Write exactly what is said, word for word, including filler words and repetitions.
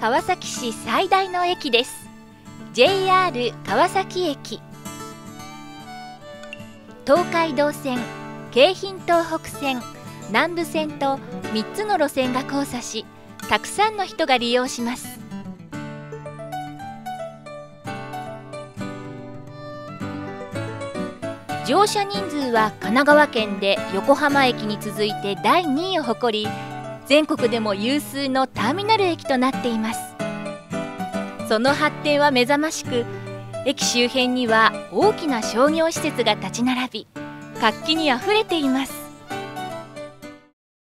川崎市最大の駅です。 ジェイアール 川崎駅、東海道線、京浜東北線、南武線とみっつの路線が交差し、たくさんの人が利用します。乗車人数は神奈川県で横浜駅に続いてだいにいを誇り、全国でも有数のターミナル駅となっています。その発展は目覚ましく、駅周辺には大きな商業施設が立ち並び、活気にあふれています。